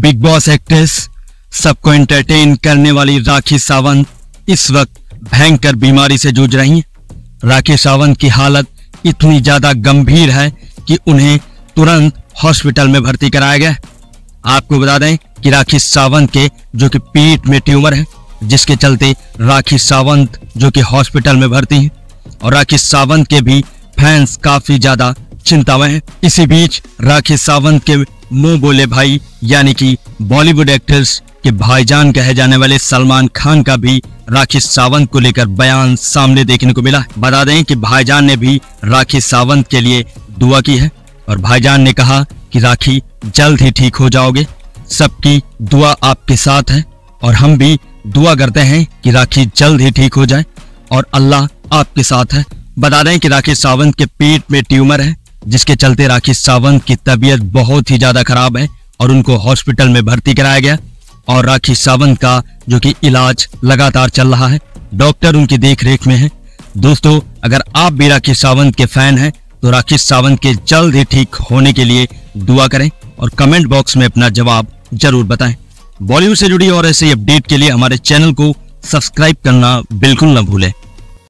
Big Boss actress सबको entertain करने वाली राखी सावंत इस वक्त भयंकर बीमारी से जूझ रही हैं। राखी सावंत की हालत इतनी ज्यादा गंभीर है कि उन्हें तुरंत हॉस्पिटल में भर्ती कराया गया। आपको बता दें कि राखी सावंत के जो कि पीठ में ट्यूमर है, जिसके चलते राखी सावंत जो कि हॉस्पिटल में भर्ती है और राखी सावंत के भी फैंस काफी ज्यादा चिंता में है। इसी बीच राखी सावंत के मुंह बोले भाई यानी कि बॉलीवुड एक्ट्रेस के भाईजान कहे जाने वाले सलमान खान का भी राखी सावंत को लेकर बयान सामने देखने को मिला। बता दें कि भाईजान ने भी राखी सावंत के लिए दुआ की है और भाईजान ने कहा कि राखी जल्द ही ठीक हो जाओगे, सबकी दुआ आपके साथ है और हम भी दुआ करते हैं कि राखी जल्द ही ठीक हो जाए और अल्लाह आपके साथ है। बता दें कि राखी सावंत के पेट में ट्यूमर है, जिसके चलते राखी सावंत की तबीयत बहुत ही ज्यादा खराब है और उनको हॉस्पिटल में भर्ती कराया गया और राखी सावंत का जो कि इलाज लगातार चल रहा है, डॉक्टर उनकी देखरेख में है। दोस्तों, अगर आप भी राखी सावंत के फैन हैं तो राखी सावंत के जल्द ही ठीक होने के लिए दुआ करें और कमेंट बॉक्स में अपना जवाब जरूर बताएं। बॉलीवुड से जुड़ी और ऐसे अपडेट के लिए हमारे चैनल को सब्सक्राइब करना बिल्कुल न भूलें।